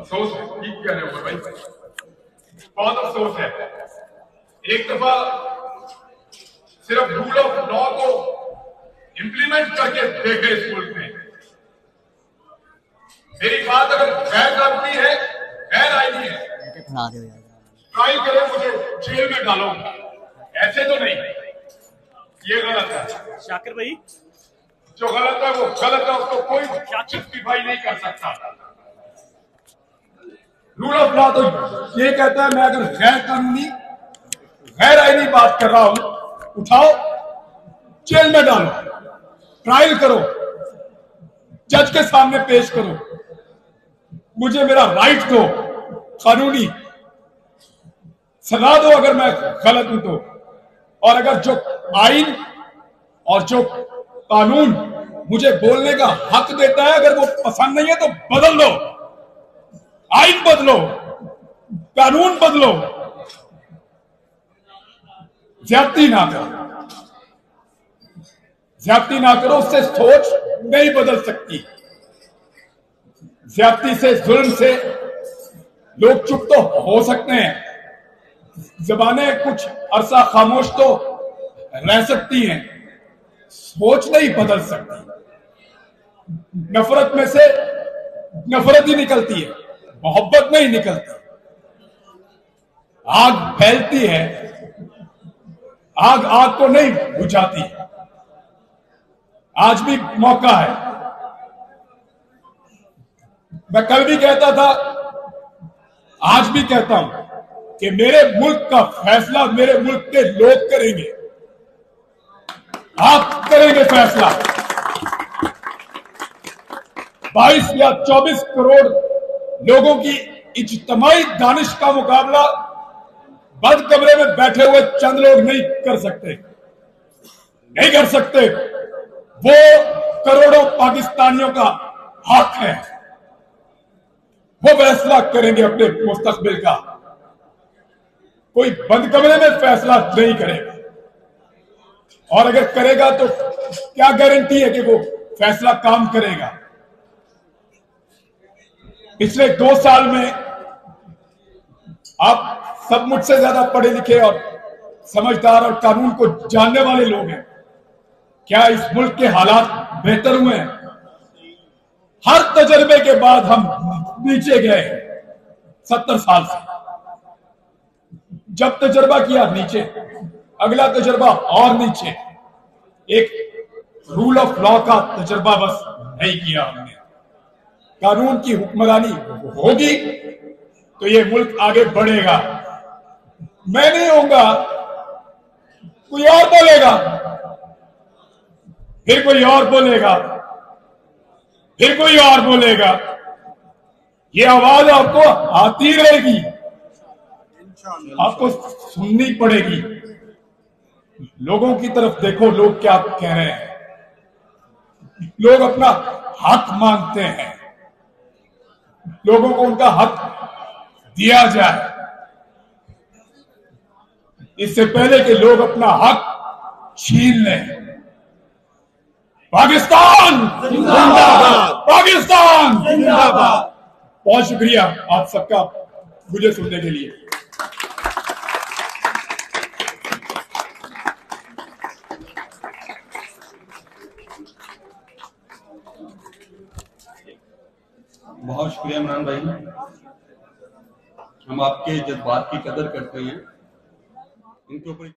अफसोस है, ठीक कह रहे हो भाई, बहुत अफसोस है। एक दफा सिर्फ रूल ऑफ लॉ को इम्प्लीमेंट करके देखे स्कूल में। मेरी बात अगर गैर कानूनी है, गैर आईनी है, ट्राई करें मुझे जेल में डालो, ऐसे तो नहीं। ये गलत है शाकिर भाई, जो गलत है वो गलत है, उसको कोई जस्टिफाई नहीं कर सकता। रूल ऑफ लॉ तो ये कहता है, मैं अगर गैर कानूनी गैर आईनी बात कर रहा हूं, उठाओ जेल में डालो, ट्रायल करो, जज के सामने पेश करो, मुझे मेरा राइट दो, कानूनी सजा दो अगर मैं गलत हूं तो। और अगर जो आईन और जो कानून मुझे बोलने का हक देता है, अगर वो पसंद नहीं है तो बदल दो, आईन बदलो, कानून बदलो, ज्यादती ना करो। उससे सोच नहीं बदल सकती। ज्यादती से, जुल्म से लोग चुप तो हो सकते हैं, जबाने कुछ अरसा खामोश तो रह सकती हैं, सोच नहीं बदल सकती। नफरत में से नफरत ही निकलती है, मोहब्बत नहीं निकलती। आग फैलती है, आग को नहीं बुझाती। आज भी मौका है। मैं कल भी कहता था, आज भी कहता हूं कि मेरे मुल्क का फैसला मेरे मुल्क के लोग करेंगे। आप करेंगे फैसला। 22 या 24 करोड़ लोगों की इज्तमाई दानिश का मुकाबला बंद कमरे में बैठे हुए चंद लोग नहीं कर सकते। वो करोड़ों पाकिस्तानियों का हक है, वो फैसला करेंगे अपने मुस्तकबिल का। कोई बंद कमरे में फैसला नहीं करेगा, और अगर करेगा तो क्या गारंटी है कि वो फैसला काम करेगा। पिछले 2 साल में आप सब मुझसे ज्यादा पढ़े लिखे और समझदार और कानून को जानने वाले लोग हैं। क्या इस मुल्क के हालात बेहतर हुए हैं? हर तजर्बे के बाद हम नीचे गए हैं। 70 साल से जब तजर्बा किया नीचे, अगला तजर्बा और नीचे। एक रूल ऑफ लॉ का तजर्बा बस नहीं किया हमने। कानून की हुक्मरानी होगी तो ये मुल्क आगे बढ़ेगा। मैं नहीं होऊंगा, कोई और बोलेगा, फिर कोई और बोलेगा, फिर कोई और बोलेगा। ये आवाज आपको आती रहेगी, आपको सुननी पड़ेगी। लोगों की तरफ देखो, लोग क्या कह रहे हैं। लोग अपना हक मांगते हैं, लोगों को उनका हक दिया जाए। इससे पहले कि लोग अपना हक छीन लें। पाकिस्तान जिंदाबाद, पाकिस्तान जिंदाबाद। बहुत शुक्रिया आप सबका मुझे सुनने के लिए। बहुत शुक्रिया इमरान भाई, हम आपके जज्बात की कदर करते हैं। इनके ऊपर